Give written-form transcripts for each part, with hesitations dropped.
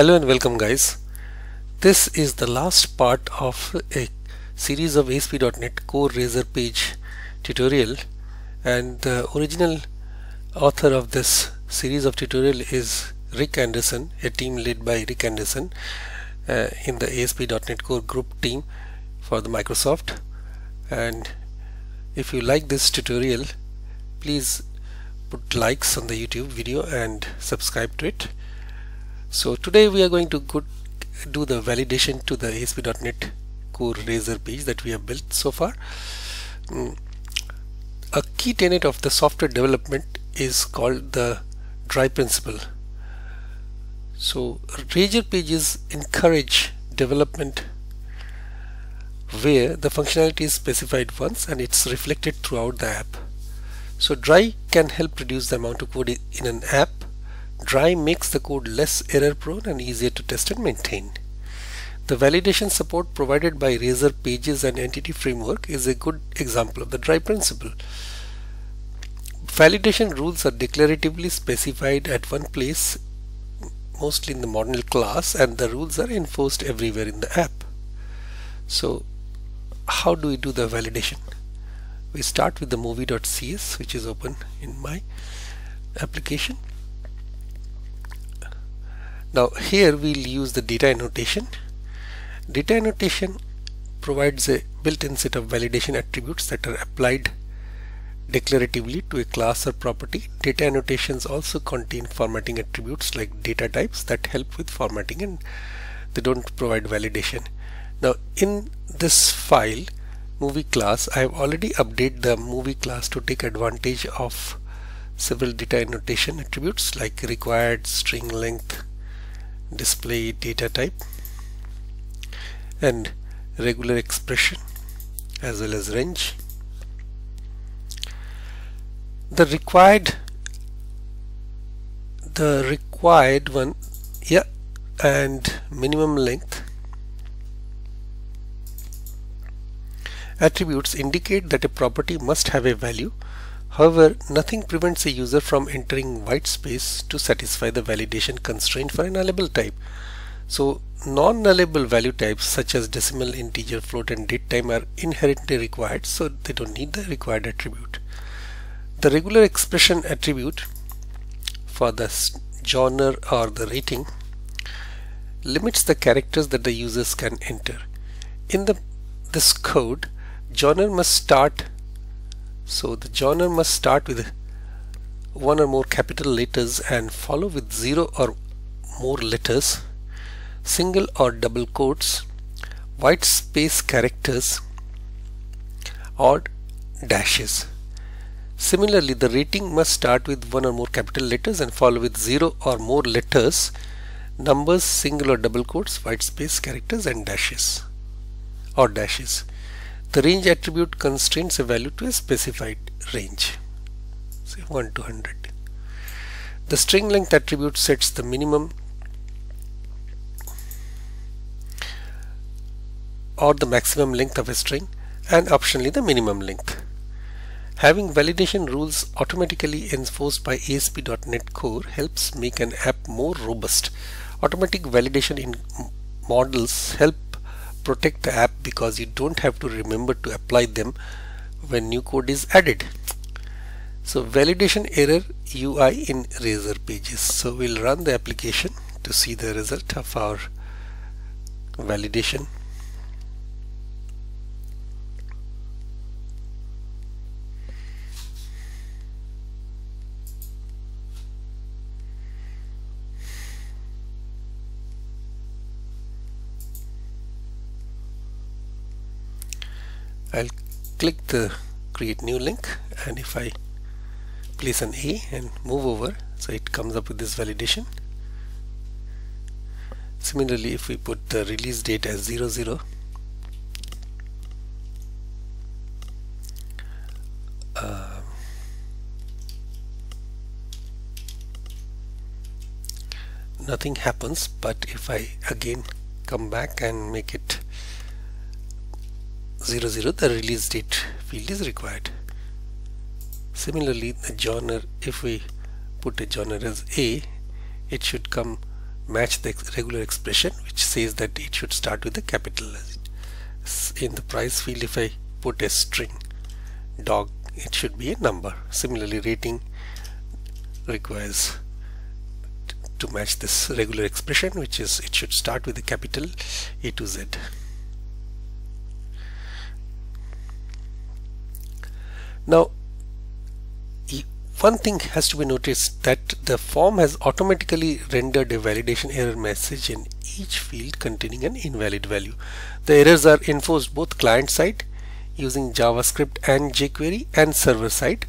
Hello and welcome guys. This is the last part of a series of ASP.NET Core Razor page tutorial, and the original author of this series of tutorial is Rick Anderson, a team led by Rick Anderson in the ASP.NET Core group team for the Microsoft. And if you like this tutorial, please put likes on the YouTube video and subscribe to it. So today we are going to do the validation to the ASP.NET Core Razor page that we have built so far. A key tenet of the software development is called the DRY principle. So Razor pages encourage development where the functionality is specified once and it's reflected throughout the app. So DRY can help reduce the amount of code in an app. DRY makes the code less error prone and easier to test and maintain. The validation support provided by Razor Pages and Entity Framework is a good example of the DRY principle. Validation rules are declaratively specified at one place, mostly in the model class, and the rules are enforced everywhere in the app. So how do we do the validation? We start with the movie.cs, which is open in my application. Now here we'll use the data annotation. Data annotation provides a built-in set of validation attributes that are applied declaratively to a class or property. Data annotations also contain formatting attributes like data types that help with formatting, and they don't provide validation. Now in this file movie class, I have already updated the movie class to take advantage of several data annotation attributes like required, string length, display data type, and regular expression as well as range. The required one, yeah, and minimum length attributes indicate that a property must have a value. However, nothing prevents a user from entering white space to satisfy the validation constraint for a nullable type. So non-nullable value types such as decimal, integer, float, and date time are inherently required, so they don't need the required attribute. The regular expression attribute for the genre or the rating limits the characters that the users can enter. In this code, the genre must start with one or more capital letters and follow with zero or more letters, single or double quotes, white space characters, or dashes. Similarly, the rating must start with one or more capital letters and follow with zero or more letters, numbers, single or double quotes, white space characters, and dashes or dashes. The range attribute constrains a value to a specified range, say 1 to 100. The string length attribute sets the minimum or the maximum length of a string, and optionally the minimum length. Having validation rules automatically enforced by ASP.NET Core helps make an app more robust. Automatic validation in models help protect the app because you don't have to remember to apply them when new code is added. So validation error UI in Razor Pages. So we'll run the application to see the result of our validation. I'll click the create new link, and if I place an A and move over, so it comes up with this validation. Similarly, if we put the release date as 00, nothing happens. But if I again come back and make it 00, the release date field is required. Similarly, the genre, if we put a genre as A, it should come match the regular expression, which says that it should start with a capital. In the price field, if I put a string dog, it should be a number. Similarly, rating requires to match this regular expression, which is it should start with a capital A to Z. Now, one thing has to be noticed, that the form has automatically rendered a validation error message in each field containing an invalid value. The errors are enforced both client-side using JavaScript and jQuery, and server-side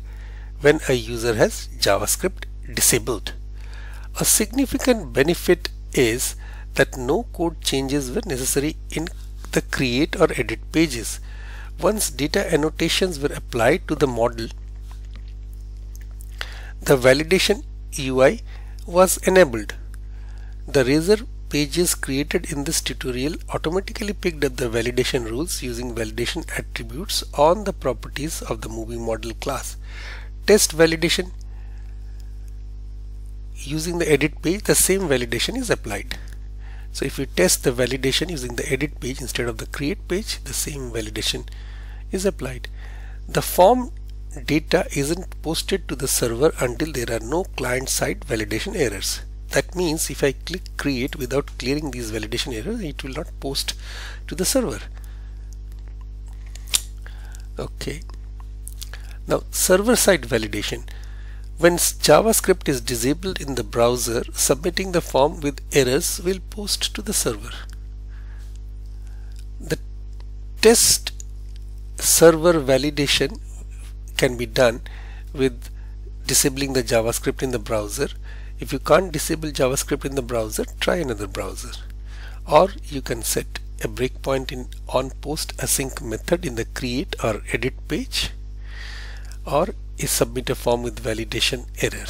when a user has JavaScript disabled. A significant benefit is that no code changes were necessary in the create or edit pages. Once data annotations were applied to the model, the validation UI was enabled. The Razor pages created in this tutorial automatically picked up the validation rules using validation attributes on the properties of the movie model class. Test validation using the edit page, the same validation is applied. So if you test the validation using the edit page instead of the create page, the same validation is applied. The form data isn't posted to the server until there are no client-side validation errors. That means if I click create without clearing these validation errors, it will not post to the server. Okay. Now server-side validation. When JavaScript is disabled in the browser, submitting the form with errors will post to the server. The test server validation can be done with disabling the JavaScript in the browser. If you can't disable JavaScript in the browser, try another browser. Or you can set a breakpoint in onPostAsync method in the create or edit page, or submit a form with validation error.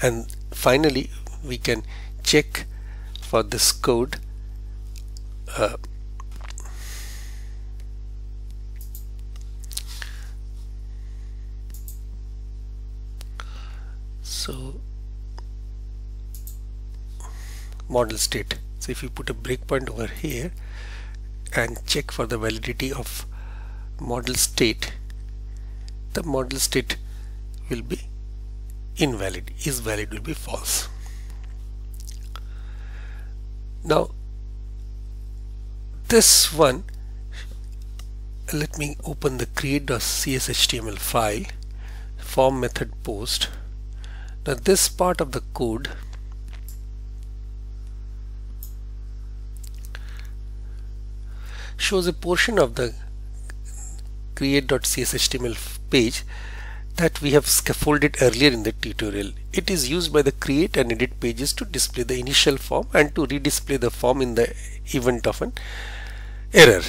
And finally, we can check for this code so model state. So if you put a breakpoint over here and check for the validity of model state, the model state will be invalid, is valid will be false. Now this one, let me open the create.cshtml file, form method post. Now this part of the code shows a portion of the create.cshtml page that we have scaffolded earlier in the tutorial. It is used by the create and edit pages to display the initial form and to redisplay the form in the event of an error.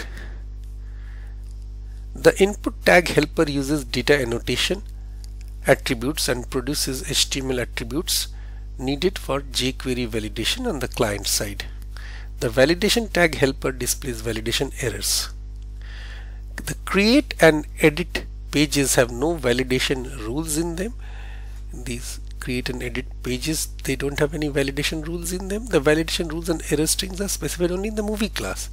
The input tag helper uses data annotation attributes and produces HTML attributes needed for jQuery validation on the client side. The validation tag helper displays validation errors. The create and edit pages have no validation rules in them. These create and edit pages, they don't have any validation rules in them. The validation rules and error strings are specified only in the movie class.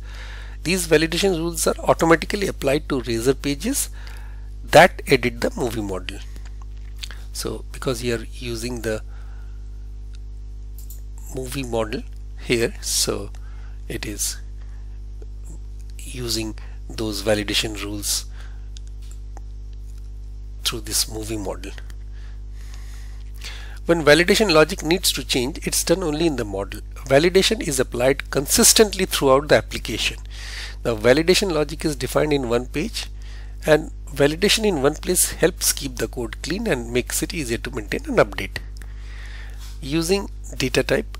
These validation rules are automatically applied to Razor pages that edit the movie model. So because you are using the movie model here, so it is using those validation rules through this movie model. When validation logic needs to change, it's done only in the model. Validation is applied consistently throughout the application. Now validation logic is defined in one page, and validation in one place helps keep the code clean and makes it easier to maintain and update. Using data type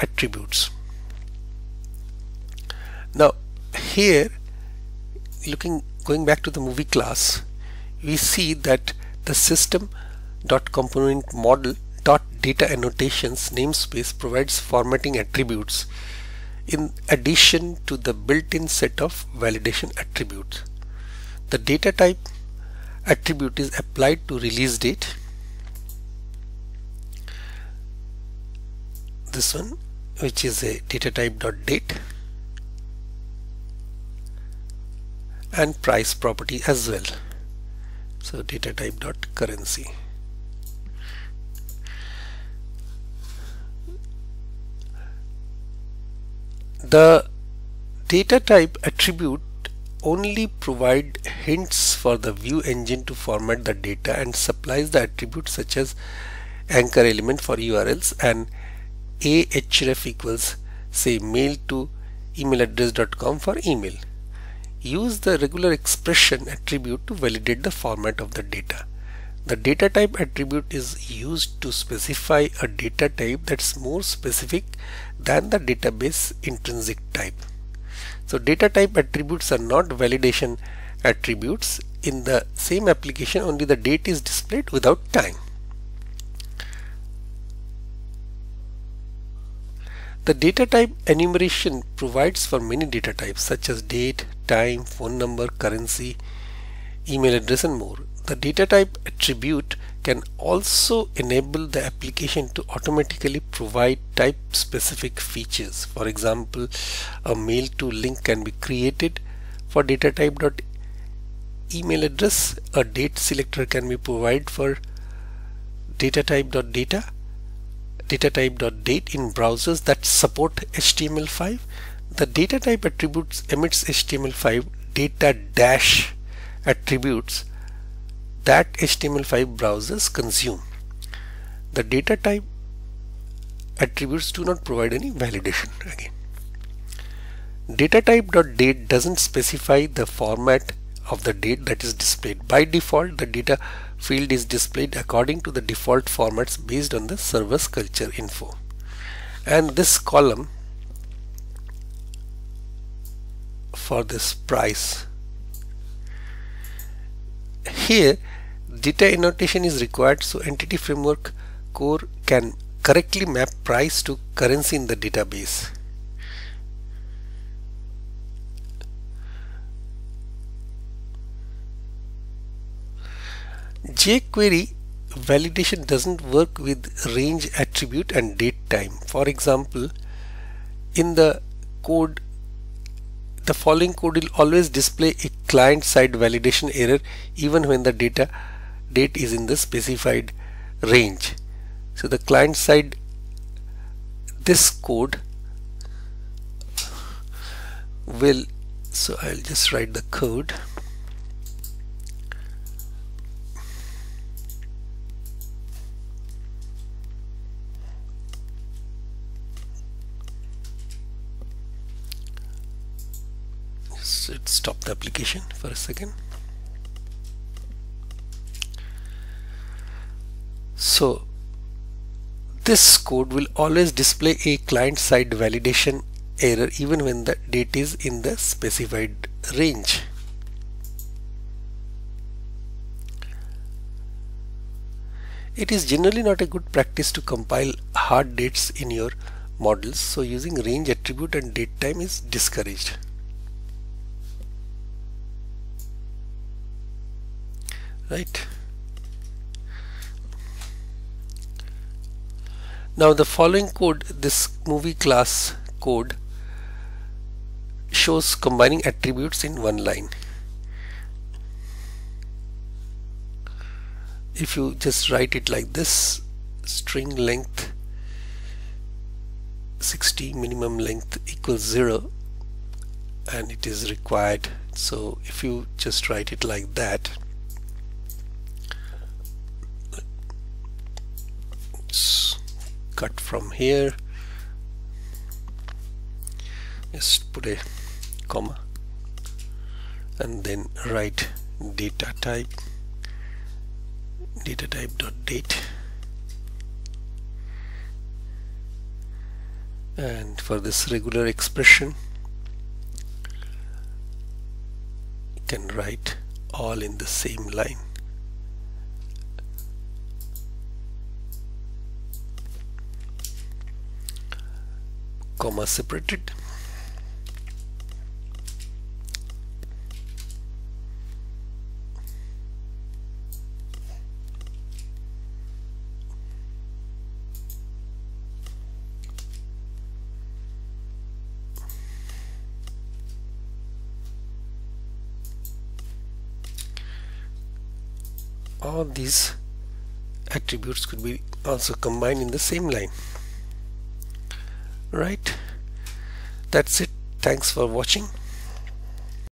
attributes. Now here, going back to the movie class, we see that the System.ComponentModel.DataAnnotations namespace provides formatting attributes in addition to the built-in set of validation attributes. The data type attribute is applied to release date. this one, which is a data type dot date, and price property as well. So data type dot currency. The data type attribute only provide hints for the view engine to format the data and supplies the attributes such as anchor element for URLs and ahref equals say mail to emailaddress.com for email. Use the regular expression attribute to validate the format of the data. The data type attribute is used to specify a data type that's more specific than the database intrinsic type. So data type attributes are not validation attributes. In the same application, only the date is displayed without time. The data type enumeration provides for many data types such as date, time, phone number, currency, email address and more. The data type attribute can also enable the application to automatically provide type specific features. For example, a mail to link can be created for data type dot email address. A date selector can be provided for data type dot data, data type dot date in browsers that support HTML5. The data type attributes emits HTML5 data dash attributes that HTML5 browsers consume. The data type attributes do not provide any validation again. Data type.date doesn't specify the format of the date that is displayed. By default, the data field is displayed according to the default formats based on the service culture info. And this column for this price here, data annotation is required so Entity Framework Core can correctly map price to currency in the database. jQuery validation doesn't work with range attribute and date time. For example, in the code, the following code will always display a client-side validation error even when the data date is in the specified range. So the client side, this code will, so I'll just write the code. Let's stop the application for a second. So this code will always display a client-side validation error even when the date is in the specified range. It is generally not a good practice to compile hard dates in your models, so using range attribute and date time is discouraged. Right. Now the following code, this movie class code, shows combining attributes in one line. If you just write it like this, string length 60, minimum length equals 0, and it is required. So if you just write it like that, cut from here, just put a comma and then write data type dot date, and for this regular expression you can write all in the same line. Comma separated. all these attributes could be also combined in the same line. Right, that's it. Thanks for watching.